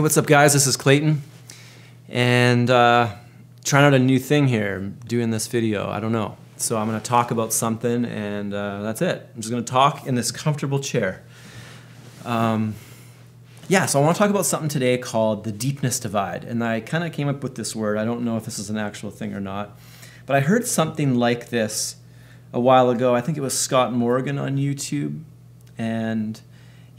Hey, what's up guys, this is Clayton, and trying out a new thing here, doing this video, I don't know. So I'm gonna talk about something and that's it. I'm just gonna talk in this comfortable chair. So I wanna talk about something today called the deepness divide, and I kinda came up with this word. I don't know if this is an actual thing or not, but I heard something like this a while ago. I think it was Scott Morgan on YouTube, and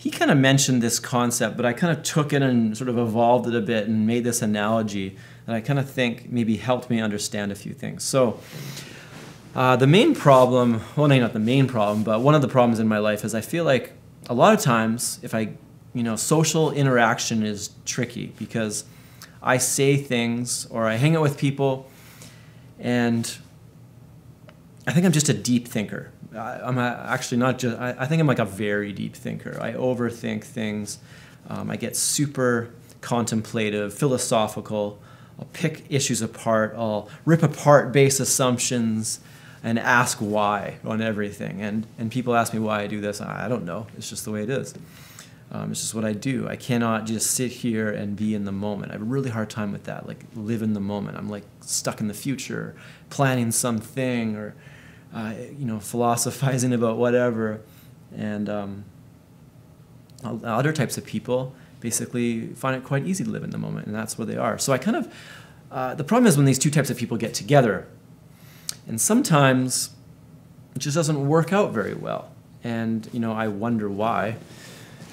he kind of mentioned this concept, but I kind of took it and sort of evolved it a bit and made this analogy that I kind of think maybe helped me understand a few things. So the main problem, well, no, not the main problem, but one of the problems in my life is I feel like a lot of times if social interaction is tricky because I say things or I hang out with people and I think I'm just a deep thinker. I think I'm like a very deep thinker. I overthink things. I get super contemplative, philosophical. I'll pick issues apart. I'll rip apart base assumptions and ask why on everything. And people ask me why I do this. I don't know. It's just the way it is. It's just what I do. I cannot just sit here and be in the moment. I have a really hard time with that, like live in the moment. I'm like stuck in the future, planning something or philosophizing about whatever. And other types of people basically find it quite easy to live in the moment, and that's where they are. So I kind of, the problem is when these two types of people get together, and sometimes it just doesn't work out very well. And, I wonder why.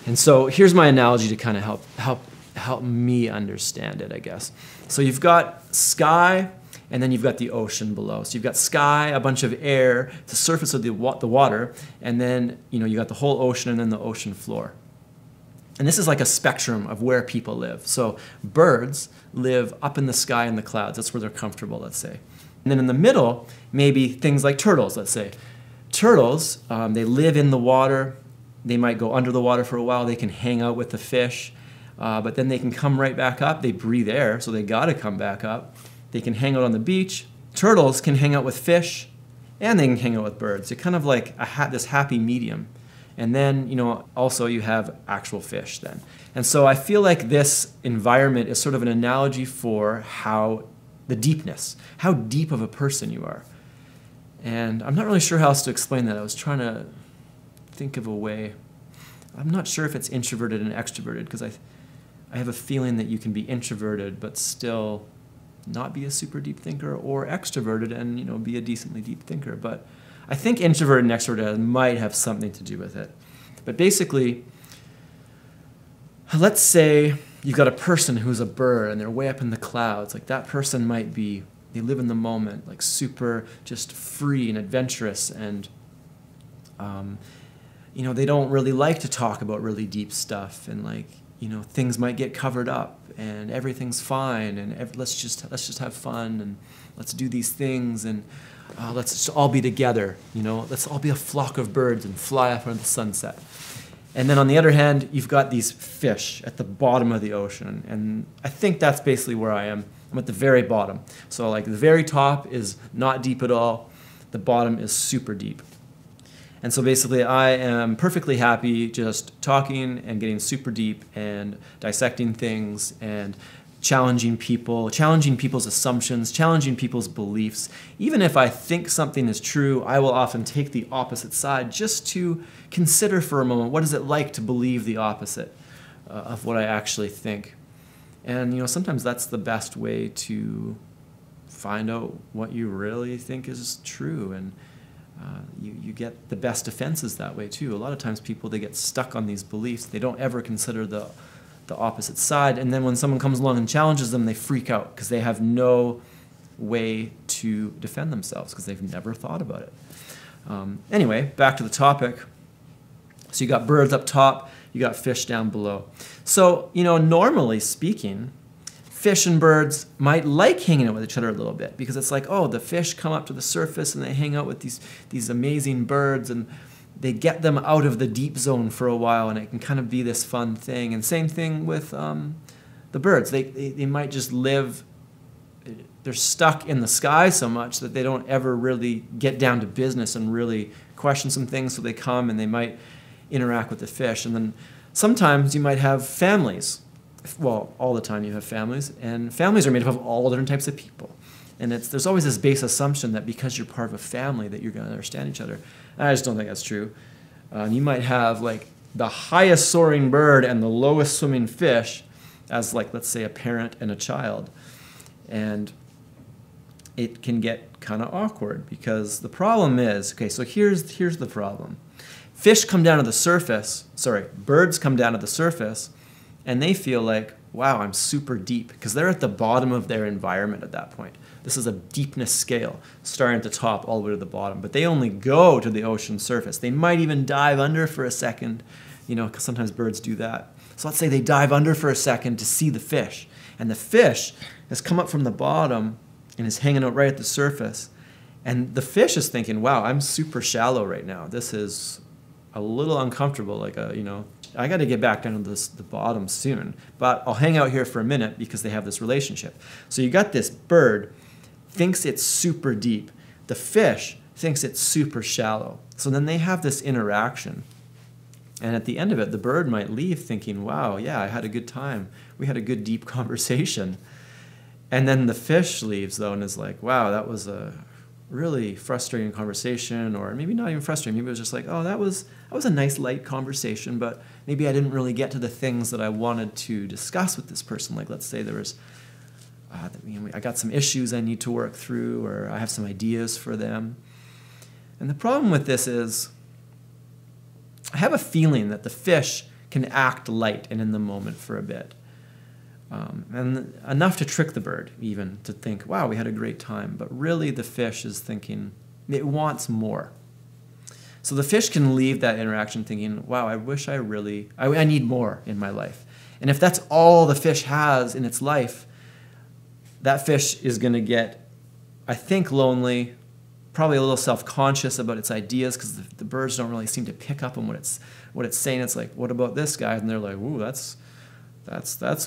And so here's my analogy to kind of help me understand it, I guess. So you've got sky, and then you've got the ocean below. So you've got sky, a bunch of air, the surface of the water, and then you got the whole ocean and then the ocean floor. And this is like a spectrum of where people live. So birds live up in the sky in the clouds. That's where they're comfortable, let's say. And then in the middle, maybe things like turtles, let's say. Turtles, they live in the water. They might go under the water for a while. They can hang out with the fish, but then they can come right back up. They breathe air, so they gotta come back up. They can hang out on the beach. Turtles can hang out with fish, and they can hang out with birds. It's kind of like this happy medium. And then, also you have actual fish then. And so I feel like this environment is sort of an analogy for how deep of a person you are. And I'm not really sure how else to explain that. I was trying to think of a way. I'm not sure if it's introverted and extroverted, because I have a feeling that you can be introverted, but still not be a super deep thinker, or extroverted and be a decently deep thinker. But I think introverted and extroverted might have something to do with it. But basically, let's say you've got a person who's a bird and they're way up in the clouds. Like that person might be, they live in the moment, like super just free and adventurous, and they don't really like to talk about really deep stuff, and things might get covered up, and everything's fine, and let's just have fun, and let's do these things, and let's just all be together, Let's all be a flock of birds and fly up into the sunset. And then on the other hand, you've got these fish at the bottom of the ocean, and I think that's basically where I am. I'm at the very bottom. So like the very top is not deep at all, the bottom is super deep. And so basically I am perfectly happy just talking and getting super deep and dissecting things and challenging people, challenging people's assumptions, challenging people's beliefs. Even if I think something is true, I will often take the opposite side just to consider for a moment, what is it like to believe the opposite of what I actually think? And sometimes that's the best way to find out what you really think is true. And you get the best defenses that way too. A lot of times people, they get stuck on these beliefs. They don't ever consider the opposite side. And then when someone comes along and challenges them, they freak out because they have no way to defend themselves because they've never thought about it. Anyway, back to the topic. So you got birds up top, you got fish down below. So, normally speaking, fish and birds might like hanging out with each other a little bit because it's like, oh, the fish come up to the surface and they hang out with these amazing birds, and they get them out of the deep zone for a while, and it can kind of be this fun thing. And same thing with the birds. They might just live, they're stuck in the sky so much that they don't ever really get down to business and really question some things, so they come and they might interact with the fish. And then sometimes you might have families well, all the time you have families, and families are made up of all different types of people. And there's always this base assumption that because you're part of a family that you're going to understand each other. And I just don't think that's true. You might have like the highest soaring bird and the lowest swimming fish as like, let's say, a parent and a child. And it can get kind of awkward because the problem is, okay, so here's the problem. Fish come down to the surface, sorry, birds come down to the surface, and they feel like, wow, I'm super deep, because they're at the bottom of their environment at that point. This is a deepness scale, starting at the top all the way to the bottom, but they only go to the ocean surface. They might even dive under for a second, you know, because sometimes birds do that. So let's say they dive under for a second to see the fish, and the fish has come up from the bottom and is hanging out right at the surface, and the fish is thinking, wow, I'm super shallow right now. This is a little uncomfortable, like a, you know, I got to get back down to the bottom soon, but I'll hang out here for a minute because they have this relationship. So you got this bird thinks it's super deep. The fish thinks it's super shallow. So then they have this interaction. And at the end of it, the bird might leave thinking, wow, yeah, I had a good time. We had a good deep conversation. And then the fish leaves though and is like, wow, that was a really frustrating conversation, or maybe not even frustrating, maybe it was just like, oh, that was a nice light conversation, but maybe I didn't really get to the things that I wanted to discuss with this person. Like, let's say there was, you know, I got some issues I need to work through, or I have some ideas for them. And the problem with this is, I have a feeling that the fish can act light and in the moment for a bit. And enough to trick the bird, even, to think, wow, we had a great time. But really the fish is thinking, it wants more. So the fish can leave that interaction thinking, wow, I wish I need more in my life. And if that's all the fish has in its life, that fish is going to get, I think, lonely, probably a little self-conscious about its ideas, because the birds don't really seem to pick up on what it's saying. It's like, what about this guy? And they're like, ooh, that's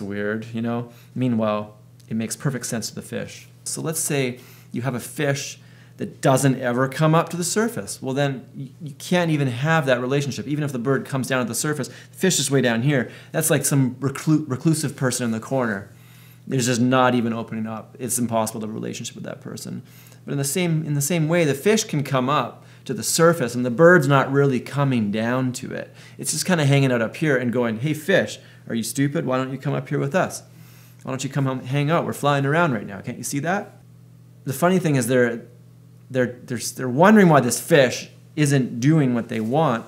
weird, you know? Meanwhile, it makes perfect sense to the fish. So let's say you have a fish that doesn't ever come up to the surface. Well, then you can't even have that relationship. Even if the bird comes down to the surface, the fish is way down here. That's like some reclusive person in the corner. There's just not even opening up. It's impossible to have a relationship with that person. But in the same way, the fish can come up to the surface and the bird's not really coming down to it. It's just kind of hanging out up here and going, hey, fish, are you stupid? Why don't you come up here with us? Why don't you come home, hang out? We're flying around right now. Can't you see that? The funny thing is they're wondering why this fish isn't doing what they want,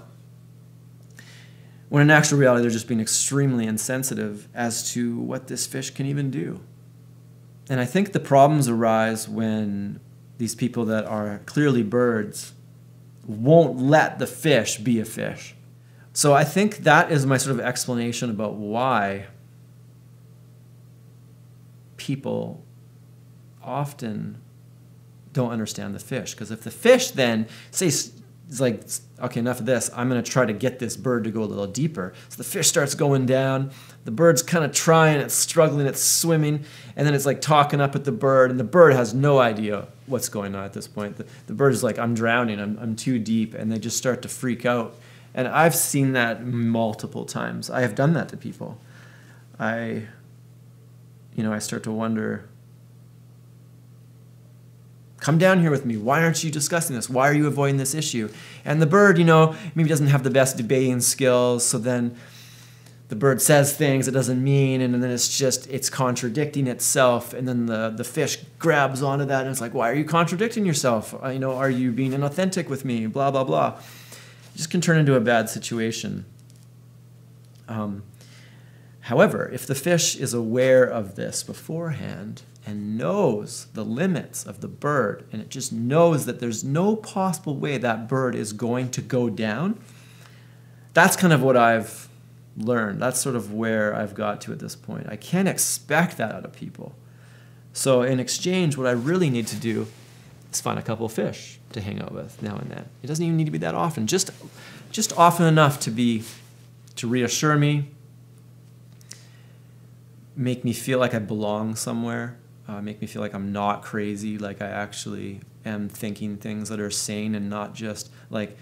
when in actual reality they're just being extremely insensitive as to what this fish can even do. And I think the problems arise when these people that are clearly birds won't let the fish be a fish. So I think that is my sort of explanation about why people often don't understand the fish. Because if the fish then says, like, okay, enough of this, I'm going to try to get this bird to go a little deeper. So the fish starts going down, the bird's kind of trying, it's struggling, it's swimming, and then it's like talking up at the bird, and the bird has no idea what's going on at this point. The bird is like, I'm drowning, I'm too deep, and they just start to freak out. And I've seen that multiple times. I have done that to people. I start to wonder, come down here with me. Why aren't you discussing this? Why are you avoiding this issue? And the bird, you know, maybe doesn't have the best debating skills, so then the bird says things it doesn't mean, and then it's contradicting itself, and then the fish grabs onto that, and it's like, why are you contradicting yourself? You know, are you being inauthentic with me? Blah, blah, blah. Just can turn into a bad situation. However, if the fish is aware of this beforehand and knows the limits of the bird, and it just knows that there's no possible way that bird is going to go down, that's kind of what I've learned. That's sort of where I've got to at this point. I can't expect that out of people. So in exchange, what I really need to do is find a couple of fish to hang out with now and then. It doesn't even need to be that often. Just often enough to reassure me, make me feel like I belong somewhere, make me feel like I'm not crazy, like I actually am thinking things that are sane and not just like.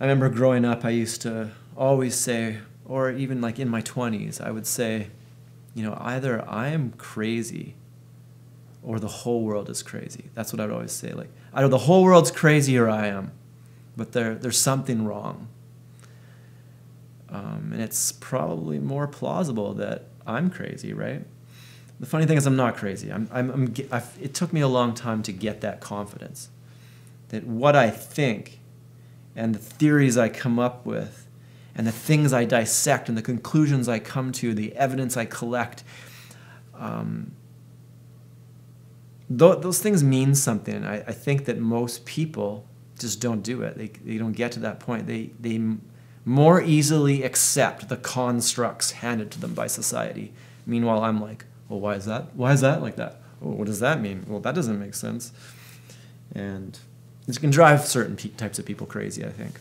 I remember growing up, I used to always say, or even like in my 20s, I would say, you know, either I am crazy or the whole world is crazy. That's what I'd always say, like, either the whole world's crazy or I am, but there's something wrong. And it's probably more plausible that I'm crazy, right? The funny thing is I'm not crazy. It took me a long time to get that confidence that what I think and the theories I come up with and the things I dissect and the conclusions I come to, the evidence I collect, those things mean something. I think that most people just don't do it. They don't get to that point. They more easily accept the constructs handed to them by society. Meanwhile, I'm like, well, why is that? Why is that like that? Well, what does that mean? Well, that doesn't make sense. And it can drive certain types of people crazy, I think.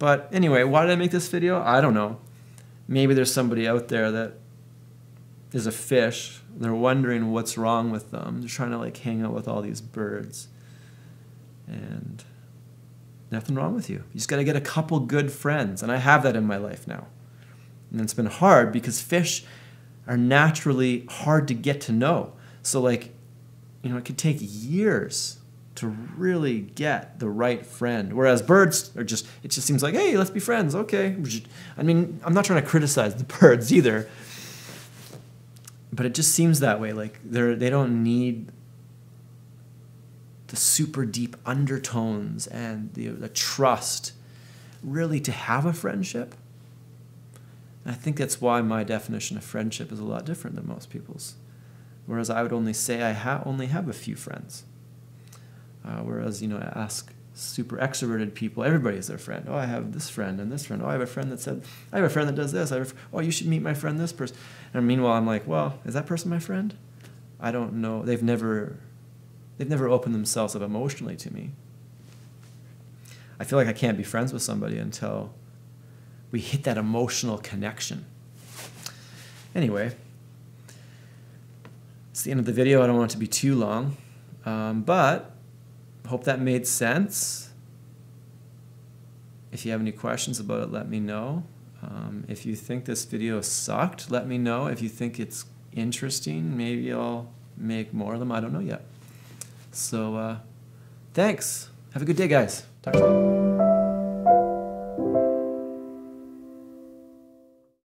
But anyway, why did I make this video? I don't know. Maybe there's somebody out there that is a fish. They're wondering what's wrong with them. They're trying to, like, hang out with all these birds. And nothing wrong with you. You just got to get a couple good friends. And I have that in my life now. And it's been hard because fish are naturally hard to get to know. So, like, you know, it could take years to really get the right friend. Whereas birds are just, it just seems like, hey, let's be friends, okay. I mean, I'm not trying to criticize the birds either, but it just seems that way. Like, they don't need the super deep undertones and the trust really to have a friendship. I think that's why my definition of friendship is a lot different than most people's. Whereas I would only say I only have a few friends. Whereas, you know, I ask super extroverted people, everybody's their friend. Oh, I have this friend and this friend. Oh, I have a friend that said, I have a friend that does this. Oh, you should meet my friend, this person. And meanwhile, I'm like, well, is that person my friend? I don't know. They've never opened themselves up emotionally to me. I feel like I can't be friends with somebody until we hit that emotional connection. Anyway, it's the end of the video. I don't want it to be too long, but hope that made sense. If you have any questions about it, let me know. If you think this video sucked, let me know. If you think it's interesting, maybe I'll make more of them. I don't know yet. So thanks. Have a good day, guys. Talk to you.